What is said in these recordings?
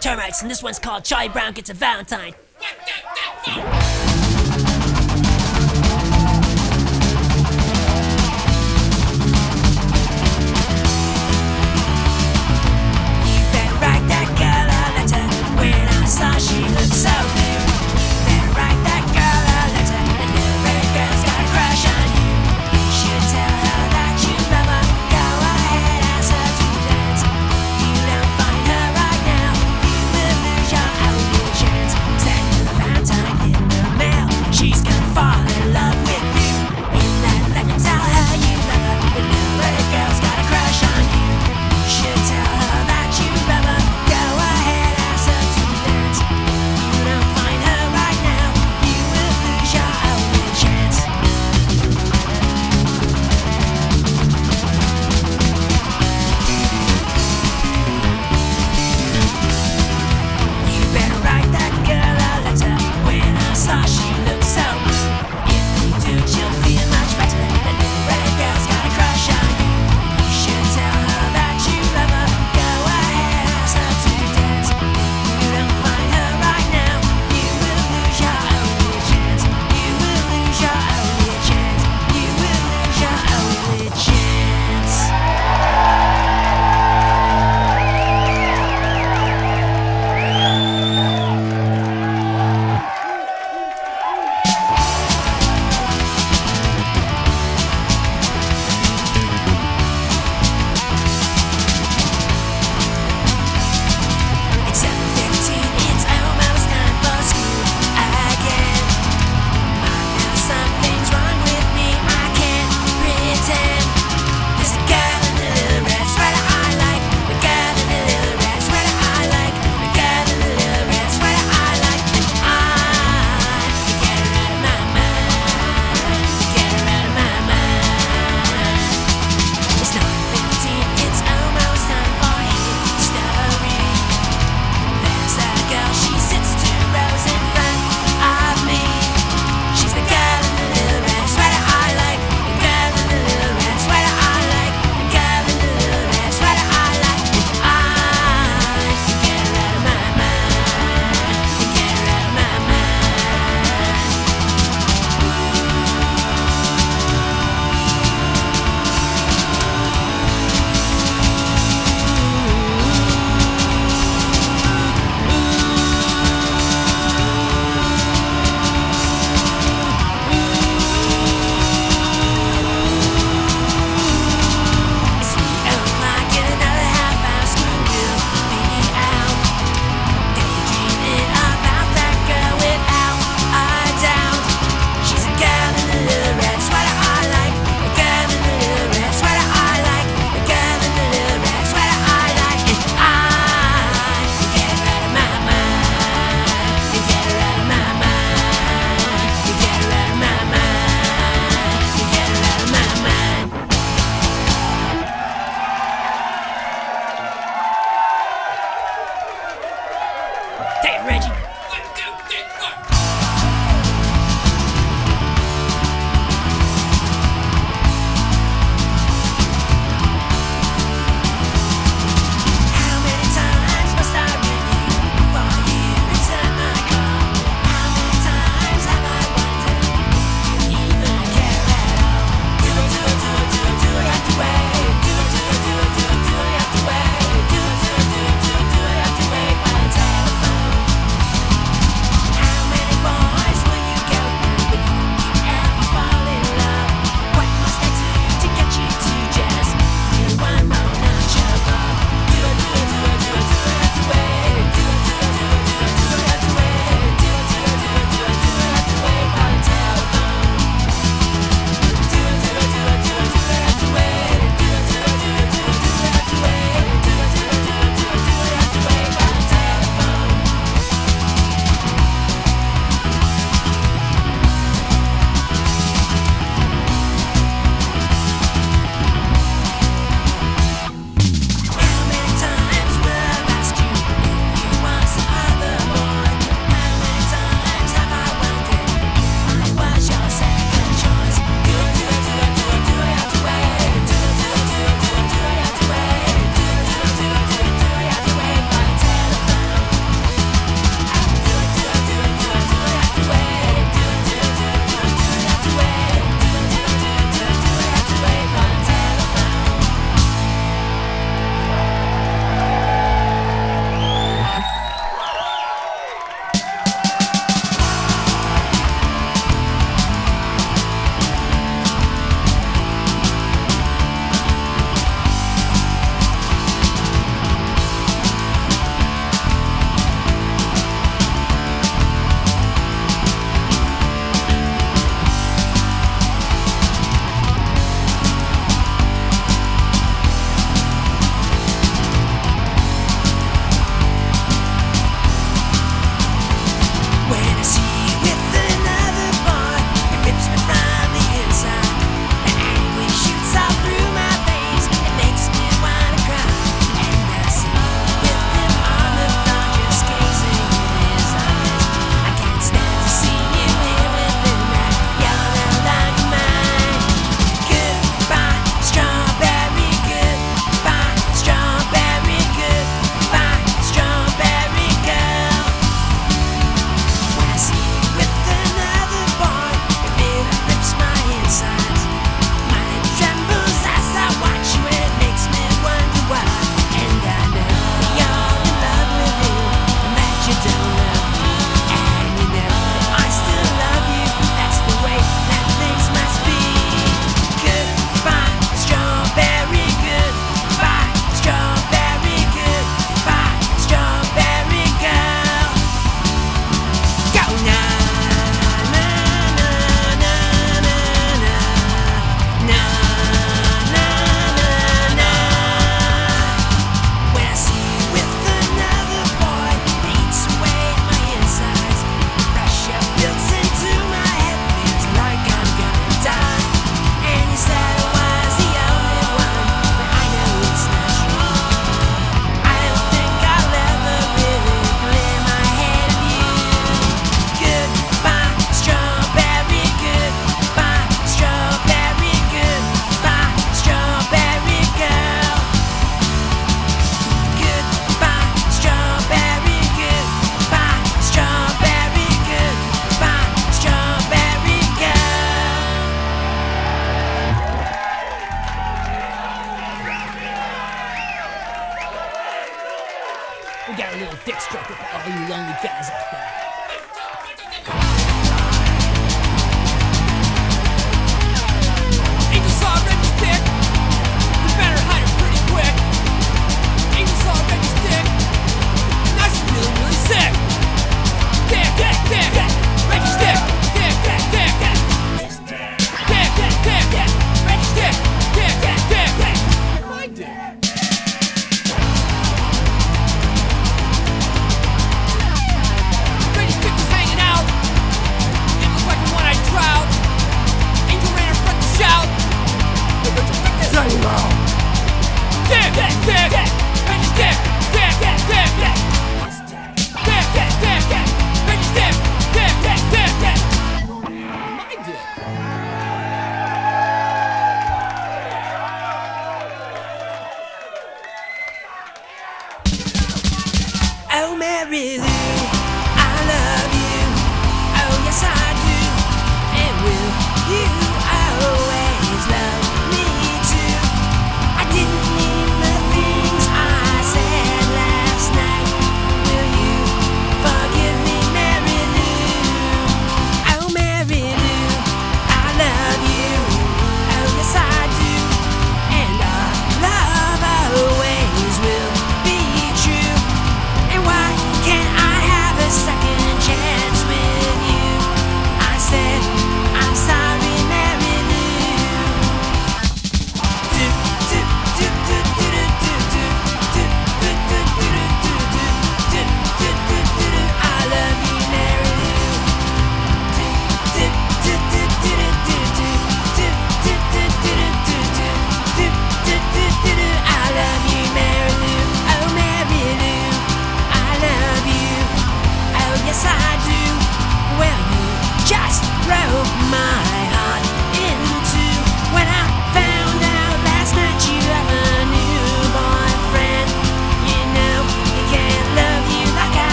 termites, and this one's called Charlie Brown Gets a Valentine. Set Oh, Mary Lou, I love you. Oh, yes, I do. And will you always love me too?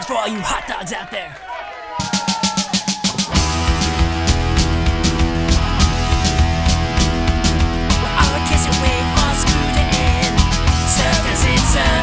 much for all you hot dogs out there. Our kitchen wing was screwed in, served as inside.